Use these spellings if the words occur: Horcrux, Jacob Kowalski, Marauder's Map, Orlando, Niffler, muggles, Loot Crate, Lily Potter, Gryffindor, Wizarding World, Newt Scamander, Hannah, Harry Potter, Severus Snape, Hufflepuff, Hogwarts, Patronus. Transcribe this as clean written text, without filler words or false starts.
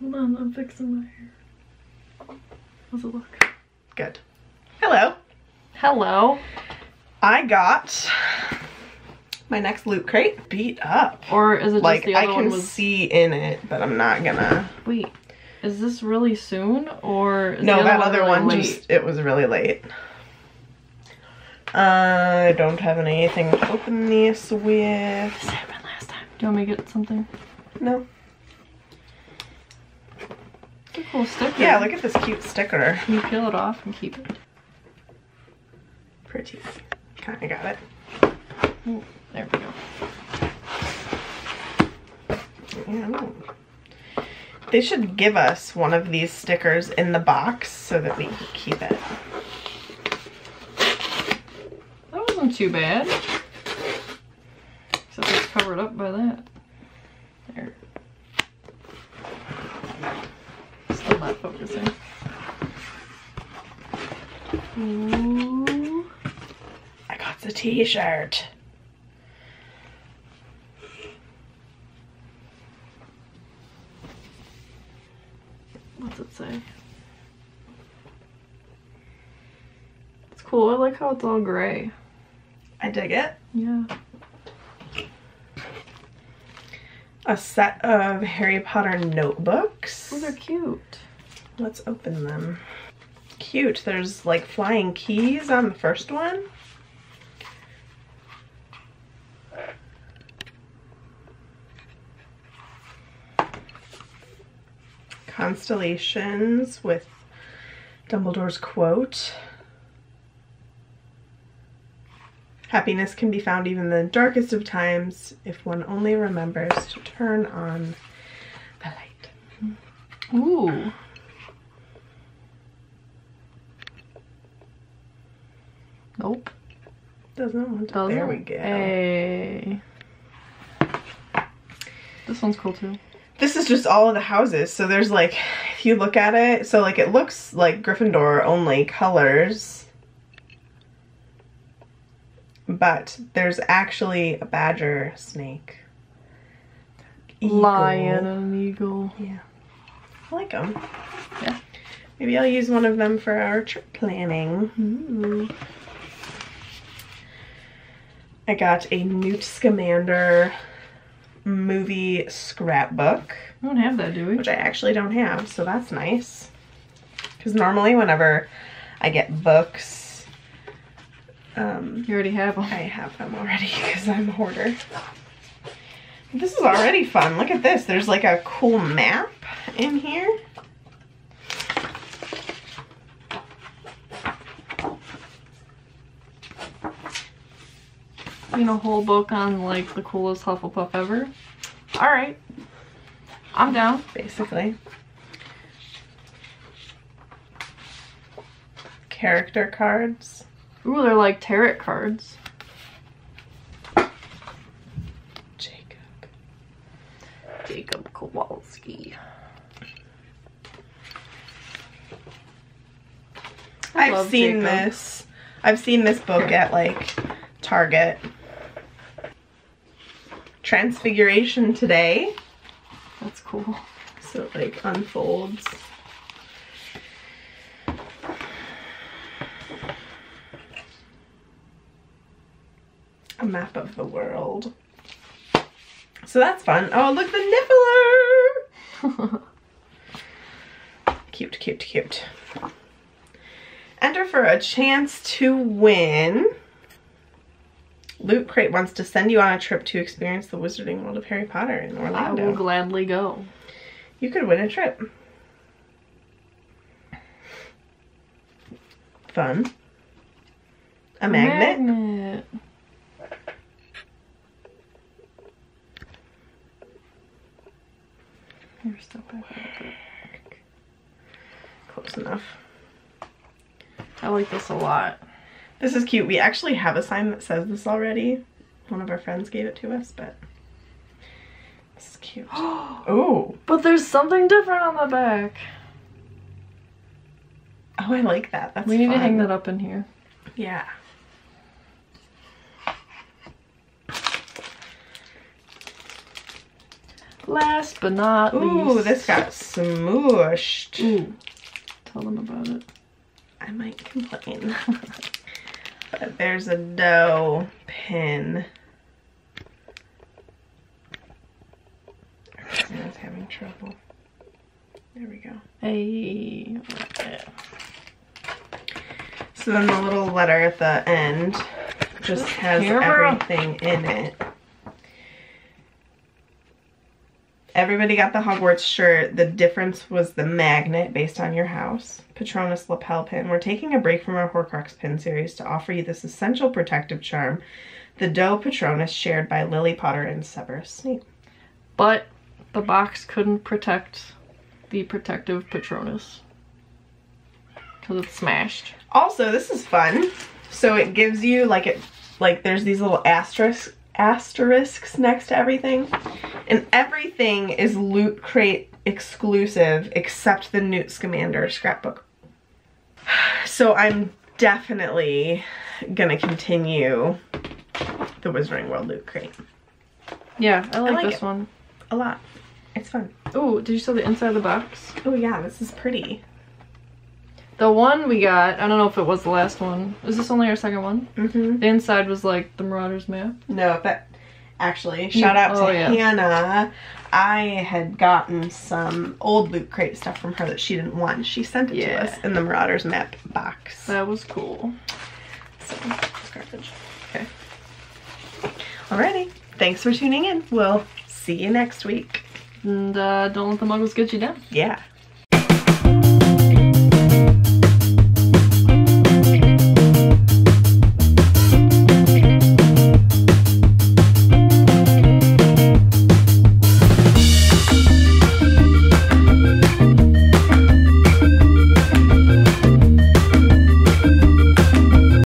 Hold on, I'm fixing my hair. How's it look? Good. Hello. Hello. I got my next Loot Crate beat up. Or is it like, just the other one was... Like, I can see in it, but I'm not gonna... Wait, is this really soon, or... Is no, that other one really just... It was really late. I don't have anything to open this with. This happened last time. Do you want me to get something? No. It's a cool sticker. Yeah, look at this cute sticker. Can you peel it off and keep it? Pretty. Kinda got it. Ooh, there we go. Ooh. They should give us one of these stickers in the box so that we can keep it. That wasn't too bad. Except it's covered up by that. There. Still not focusing. Ooh. I got the t-shirt. What's it say? It's cool. I like how it's all gray. I dig it. Yeah. A set of Harry Potter notebooks. Oh, they're cute. Let's open them. Cute. There's like flying keys on the first one. Constellations with Dumbledore's quote. Happiness can be found even in the darkest of times if one only remembers to turn on the light. Ooh. Nope. Doesn't want to. Doesn't. There we go. Hey. This one's cool too. This is just all of the houses. So there's like, if you look at it, so like it looks like Gryffindor only colors, but there's actually a badger, snake, eagle. Lion, and eagle. Yeah, I like them. Yeah. Maybe I'll use one of them for our trip planning. Ooh. I got a Newt Scamander movie scrapbook. I don't have that, do we? Which I actually don't have, so that's nice. Because normally whenever I get books... you already have them. I have them already because I'm a hoarder. This is already fun. Look at this. There's like a cool map in here. A whole book on like the coolest Hufflepuff ever. All right, I'm down. Basically, character cards. Ooh, they're like tarot cards. Jacob Kowalski. I've seen this. I've seen this book at like Target. Transfiguration today. That's cool. So it like unfolds. A map of the world. So that's fun. Oh, look, the Niffler! Cute, cute, cute. Enter for a chance to win. Loot Crate wants to send you on a trip to experience the Wizarding World of Harry Potter in Orlando. I will gladly go. You could win a trip. Fun. A magnet. Magnet. You're still back. Close enough. I like this a lot. This is cute. We actually have a sign that says this already. One of our friends gave it to us, but this is cute. Oh! But there's something different on the back. Oh, I like that. That's fun. We need to hang that up in here. Yeah. last but not least. Ooh, this got smooshed. Ooh, tell them about it. I might complain. But there's a dough pin. Everyone's having trouble. There we go. Hey. So then the little letter at the end just has everything in it. Everybody got the Hogwarts shirt. The difference was the magnet based on your house. Patronus lapel pin. We're taking a break from our Horcrux pin series to offer you this essential protective charm. The doe Patronus shared by Lily Potter and Severus Snape. But the box couldn't protect the protective Patronus because it's smashed. Also, this is fun. So it gives you like there's these little asterisks next to everything, and everything is Loot Crate exclusive except the Newt Scamander scrapbook. So I'm definitely gonna continue the Wizarding World Loot Crate. Yeah, I like this one a lot. It's fun. Oh, did you see the inside of the box? Oh yeah, this is pretty. The one we got, I don't know if it was the last one. Is this only our second one? Mm-hmm. The inside was like the Marauder's Map. No, but actually, shout out to Hannah. I had gotten some old Loot Crate stuff from her that she didn't want. She sent it to us in the Marauder's Map box. That was cool. So, it's garbage. Okay. Alrighty. Thanks for tuning in. We'll see you next week. And don't let the muggles get you down. Yeah.